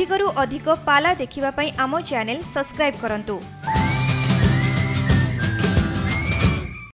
अधिकरू अधिक पाला देखिबा पई आमो चैनल सब्सक्राइब करंतु।